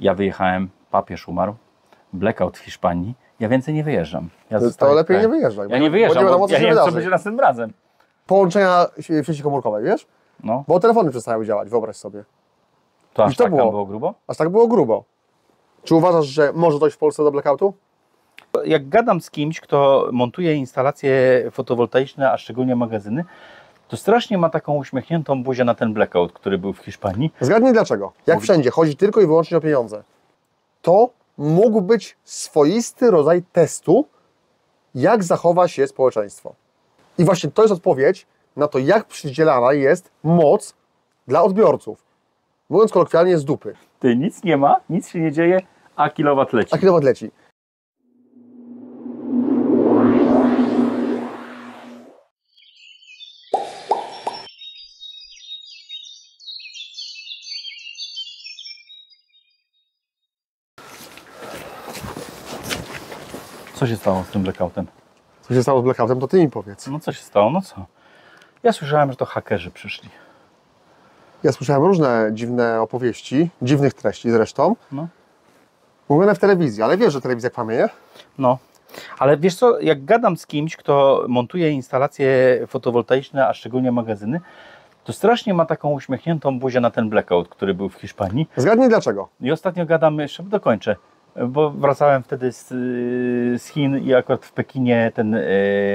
ja wyjechałem, papież umarł, blackout w Hiszpanii, ja więcej nie wyjeżdżam. Ja to lepiej nie wyjeżdżaj. Ja nie wyjeżdżam, bo ja nie wiem, co będzie następnym razem. Połączenia w sieci komórkowej, wiesz? No. Bo telefony przestały działać, wyobraź sobie. To aż tak było grubo? Aż tak było grubo. Czy uważasz, że może dojść w Polsce do blackoutu? Jak gadam z kimś, kto montuje instalacje fotowoltaiczne, a szczególnie magazyny, to strasznie ma taką uśmiechniętą buzię na ten blackout, który był w Hiszpanii. Zgadnij dlaczego. Jak wszędzie, chodzi tylko i wyłącznie o pieniądze. To mógł być swoisty rodzaj testu, jak zachowa się społeczeństwo. I właśnie to jest odpowiedź na to, jak przydzielana jest moc dla odbiorców. Mówiąc kolokwialnie, z dupy. Ty, nic nie ma, nic się nie dzieje, a kilowat leci. A kilowat leci. Co się stało z tym blackoutem? Co się stało z blackoutem, to ty mi powiedz. No co się stało, no co? Ja słyszałem, że to hakerzy przyszli. Ja słyszałem różne dziwne opowieści, dziwnych treści zresztą. No. Mówione w telewizji, ale wiesz, że telewizja kłamie? No, ale wiesz co, jak gadam z kimś, kto montuje instalacje fotowoltaiczne, a szczególnie magazyny, to strasznie ma taką uśmiechniętą buzię na ten blackout, który był w Hiszpanii. Zgadnij dlaczego. I ostatnio gadam, jeszcze dokończę, bo wracałem wtedy z Chin i akurat w Pekinie ten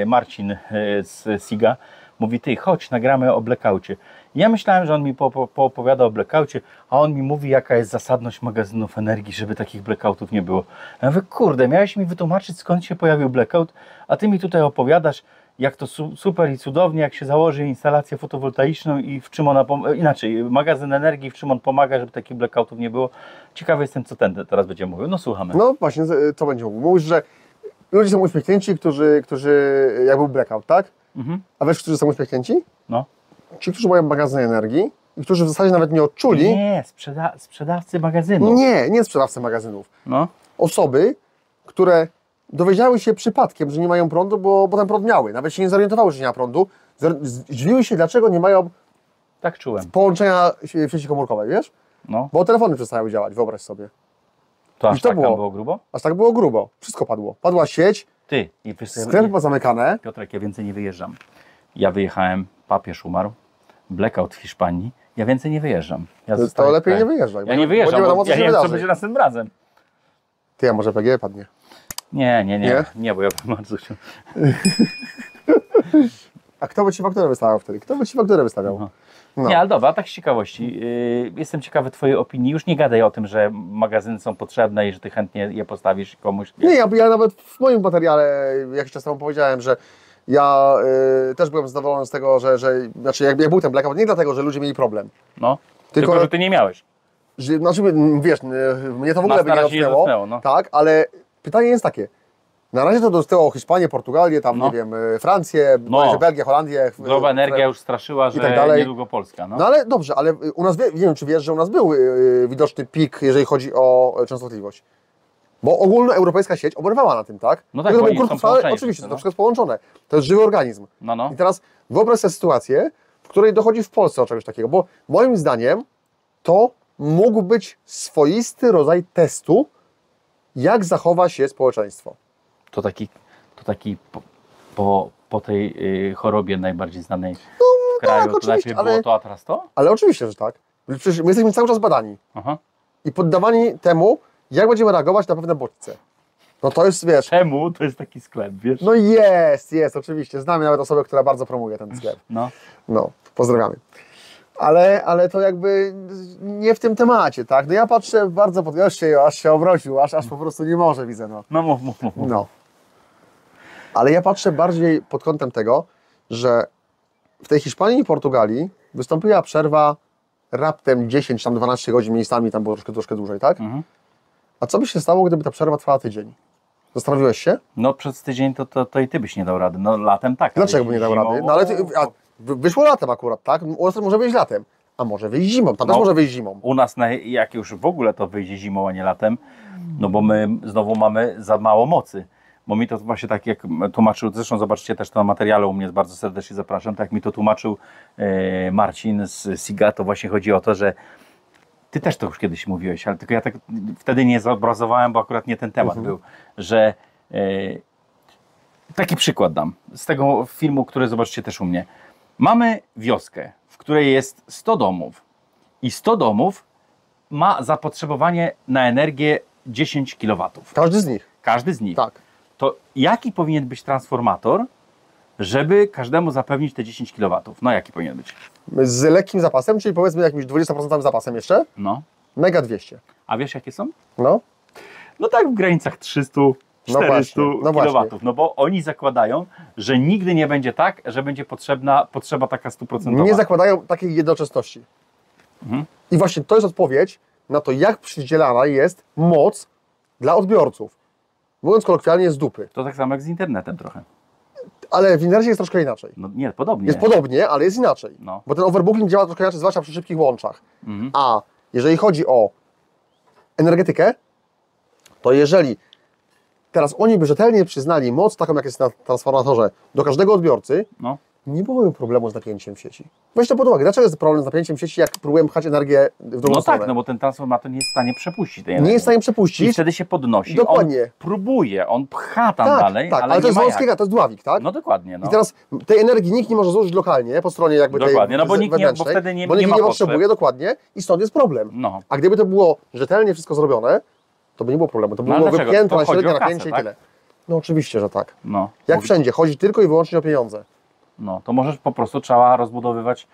Marcin z SIGA mówi: ty, chodź, nagramy o blackoucie. Ja myślałem, że on mi poopowiada o blackoucie, a on mi mówi, jaka jest zasadność magazynów energii, żeby takich blackoutów nie było. Ja mówię: kurde, miałeś mi wytłumaczyć, skąd się pojawił blackout, a ty mi tutaj opowiadasz, jak to super i cudownie, jak się założy instalację fotowoltaiczną i w czym ona inaczej, magazyn energii, w czym on pomaga, żeby takich blackoutów nie było. Ciekawy jestem, co ten teraz będzie mówił. No słuchamy. No właśnie, co będzie mówił? Mówisz, że ludzie są uśmiechnięci, którzy jak był blackout, tak? Mhm. A wiesz, którzy są uśmiechnięci? No. Ci, którzy mają magazyn energii i którzy w zasadzie nawet nie odczuli... Nie, sprzedawcy magazynów. Nie, nie sprzedawcy magazynów. No. Osoby, które dowiedziały się przypadkiem, że nie mają prądu, bo ten prąd miały. Nawet się nie zorientowały, że nie ma prądu. Zdziwiły się, dlaczego nie mają... Tak czułem. ...połączenia w sieci komórkowej, wiesz? No. Bo telefony przestały działać, wyobraź sobie. To aż tak było grubo? Aż tak było grubo. Wszystko padło. Padła sieć, ty, sklepy pozamykane. Piotrek, ja więcej nie wyjeżdżam. Ja wyjechałem, papież umarł. Blackout w Hiszpanii, ja więcej nie wyjeżdżam. Ja to lepiej nie wyjeżdżaj. Ja nie wyjeżdżam, bo ja nie wiem, co będzie następnym razem. Ty, a może PGE padnie? Nie, bo ja bym bardzo chciał. A kto by ci fakturę wystawiał wtedy? Kto by ci fakturę wystawiał? No. No. Nie, ale dobra, tak z ciekawości. Jestem ciekawy twojej opinii. Już nie gadaj o tym, że magazyny są potrzebne i że ty chętnie je postawisz komuś. Nie, ja nawet w moim materiale jakiś czas temu powiedziałem, że ja też byłem zadowolony z tego, znaczy jak był ten blackout, nie dlatego, że ludzie mieli problem. No, tylko że ty nie miałeś. Że, znaczy, wiesz, mnie to w ogóle by nie dotknęło. No. Tak, ale pytanie jest takie. Na razie to dotyczyło Hiszpanię, Portugalię, tam no. Nie wiem, Francję, no. Belgię, Holandię. Globa energia już straszyła, że tak dalej. Niedługo Polska. No. No ale dobrze, ale u nas, nie wiem czy wiesz, że u nas był widoczny pik, jeżeli chodzi o częstotliwość. Bo ogólnoeuropejska sieć oberwała na tym, tak? No tak, bo oczywiście, to wszystko jest połączone. To jest żywy organizm. No, no. I teraz wyobraź sobie sytuację, w której dochodzi w Polsce o czegoś takiego, bo moim zdaniem to mógł być swoisty rodzaj testu, jak zachowa się społeczeństwo. To taki po tej chorobie najbardziej znanej w kraju, tak, to najpierw było to, a teraz to? Ale oczywiście, że tak. Przecież my jesteśmy cały czas badani. Aha. I poddawani temu, jak będziemy reagować na pewne bodźce. No to jest, wiesz... Czemu? To jest taki sklep, wiesz? No jest, oczywiście. Znamy nawet osobę, która bardzo promuje ten sklep. No. No, pozdrawiamy. Ale to jakby nie w tym temacie, tak? No ja patrzę bardzo pod goście, aż się obrócił, aż po prostu nie może, widzę, no. No mów. No. Ale ja patrzę bardziej pod kątem tego, że w tej Hiszpanii i Portugalii wystąpiła przerwa raptem 10, tam 12 godzin miejscami, tam było troszkę dłużej, tak? Mhm. A co by się stało, gdyby ta przerwa trwała tydzień? Zastanowiłeś się? No przez tydzień to i ty byś nie dał rady. No latem tak. Dlaczego by nie dał rady? No ale wyszło latem akurat, tak? U nas może wyjść latem, a może wyjść zimą. Tam też może wyjść zimą. U nas, jak już w ogóle to wyjdzie zimą, a nie latem, no bo my znowu mamy za mało mocy. Bo mi to właśnie tak jak tłumaczył, zresztą zobaczcie też to na materiale u mnie, bardzo serdecznie zapraszam, tak jak mi to tłumaczył Marcin z SIGA, to właśnie chodzi o to, że Ty też to już kiedyś mówiłeś, ale tylko ja tak wtedy nie zobrazowałem, bo akurat nie ten temat był, że taki przykład dam z tego filmu, który zobaczycie też u mnie. Mamy wioskę, w której jest 100 domów i 100 domów ma zapotrzebowanie na energię 10 kW. Każdy z nich. Każdy z nich. Tak. To jaki powinien być transformator, żeby każdemu zapewnić te 10 kW? No jaki powinien być? Z lekkim zapasem, czyli powiedzmy jakimś 20% zapasem jeszcze? No. Mega 200. A wiesz jakie są? No. No tak w granicach 300, 400 kW. No bo oni zakładają, że nigdy nie będzie tak, że będzie potrzeba taka 100%. Nie zakładają takiej jednoczesności. Mhm. I właśnie to jest odpowiedź na to, jak przydzielana jest moc dla odbiorców. Mówiąc kolokwialnie, z dupy. To tak samo jak z internetem trochę. Ale w internecie jest troszkę inaczej. No nie, podobnie. Jest podobnie, ale jest inaczej. No. Bo ten overbooking działa troszkę inaczej, zwłaszcza przy szybkich łączach. Mhm. A jeżeli chodzi o energetykę, to jeżeli teraz oni by rzetelnie przyznali moc taką, jak jest na transformatorze, do każdego odbiorcy, no, nie byłoby problemu z napięciem w sieci. Weź to pod uwagę. Dlaczego jest problem z napięciem w sieci, jak próbujemy pchać energię w drugą stronę? No tak, no bo ten transformator nie jest w stanie przepuścić tej energii. Nie jest w stanie przepuścić. I wtedy się podnosi. Dokładnie. On próbuje, on pcha tam dalej, tak, ale to jest wąskiego, to jest dławik, tak? No dokładnie. No. I teraz tej energii nikt nie może zużyć lokalnie, po stronie jakby tej wewnętrznej. Dokładnie, no bo nikt nie, bo wtedy nie, bo nikt nie potrzebuje, dokładnie, i stąd jest problem. No. A gdyby to było rzetelnie wszystko zrobione, to by nie było problemu. To by było wypięte na średnie napięcie i tyle. No oczywiście, że tak. No. Jak wszędzie, chodzi tylko i wyłącznie o pieniądze. No, to może po prostu trzeba rozbudowywać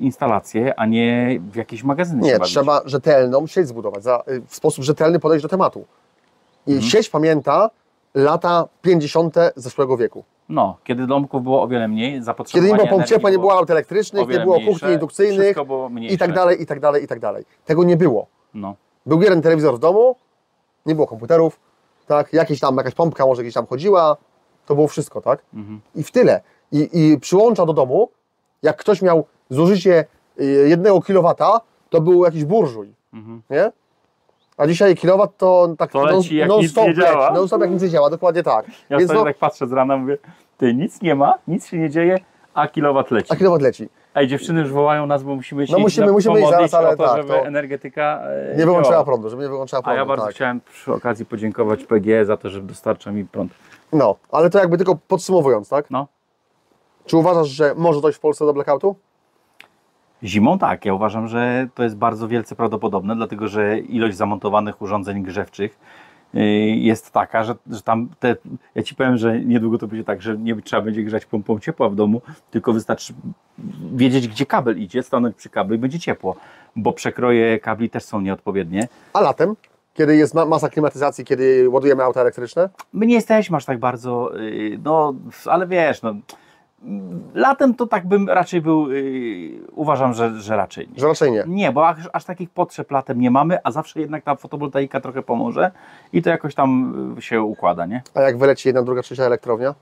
instalacje, a nie w jakiejś magazynie. Nie, trzeba rzetelną sieć zbudować, w sposób rzetelny podejść do tematu. I sieć pamięta lata 50. zeszłego wieku. No, kiedy domków było o wiele mniej, zapotrzebowanie. Kiedy nie było pomp ciepła, nie było aut elektrycznych, nie było kuchni indukcyjnych i tak dalej, i tak dalej, i tak dalej. Tego nie było. No. Był jeden telewizor w domu, nie było komputerów, tak? Jakaś pompka może gdzieś tam chodziła, to było wszystko, tak? I w tyle. I przyłącza do domu, jak ktoś miał zużycie 1 kilowata, to był jakiś burżuj, nie? A dzisiaj kilowat to tak non-stop jak nic nie działa, dokładnie tak. Ja sobie tak patrzę z rana, mówię, ty, nic nie ma, nic się nie dzieje, a kilowat leci. Ej, dziewczyny już wołają nas, bo musimy się musimy iść zaraz, ale to, żeby energetyka nie wyłączyła prądu, żeby nie wyłączyła prądu. A ja bardzo chciałem przy okazji podziękować PGE za to, że dostarcza mi prąd. No, ale to jakby tylko podsumowując, tak? No. Czy uważasz, że może dojść w Polsce do blackoutu? Zimą tak. Ja uważam, że to jest bardzo wielce prawdopodobne, dlatego że ilość zamontowanych urządzeń grzewczych jest taka, że tam te... Ja Ci powiem, że niedługo to będzie tak, że nie trzeba będzie grzać pompą ciepła w domu, tylko wystarczy wiedzieć, gdzie kabel idzie, stanąć przy kablu i będzie ciepło, bo przekroje kabli też są nieodpowiednie. A latem? Kiedy jest masa klimatyzacji, kiedy ładujemy auta elektryczne? My nie jesteśmy aż tak bardzo... No, ale wiesz... No, latem to tak bym raczej był, uważam, że raczej nie. Że raczej nie. Nie, bo aż takich potrzeb latem nie mamy, a zawsze jednak ta fotowoltaika trochę pomoże i to jakoś tam się układa, nie? A jak wyleci jedna, druga, trzecia elektrownia?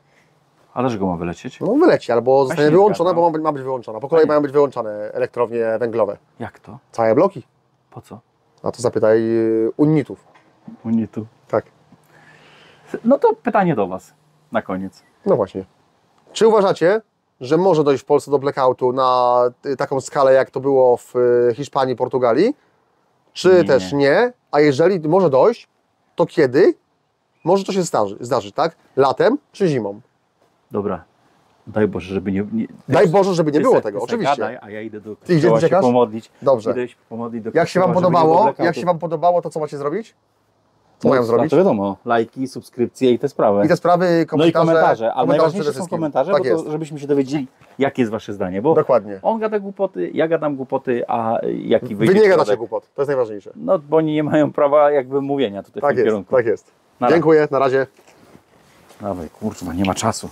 Ależ go ma wylecieć? No wyleci, albo zostanie wyłączona, bo ma być wyłączona. Po kolei mają być wyłączane elektrownie węglowe. Jak to? Całe bloki. Po co? A to zapytaj Unitów. Unitów. Tak. No to pytanie do Was na koniec. No właśnie. Czy uważacie, że może dojść w Polsce do blackoutu na taką skalę, jak to było w Hiszpanii, Portugalii? Czy też nie? A jeżeli może dojść, to kiedy? Może to się zdarzy, tak? Latem czy zimą? Dobra. Daj Boże, żeby nie Daj Boże, żeby nie było tego, oczywiście. Gadaj, a ja idę do kościoła się pomodlić. Dobrze. Jak się Wam podobało? Jak się Wam podobało, to co macie zrobić? Co mają zrobić? To wiadomo, lajki, subskrypcje i te sprawy. I te sprawy, komentarze. No i komentarze, ale najważniejsze są komentarze, tak, bo to, żebyśmy się dowiedzieli, jakie jest Wasze zdanie. Bo dokładnie. On gada głupoty, ja gadam głupoty, a jaki wyjdzie... Wy nie gadacie głupot, to jest najważniejsze. No, bo oni nie mają prawa jakby mówienia tutaj w tym kierunku. Tak jest. Dziękuję, na razie. Dawaj, kurczę, nie ma czasu.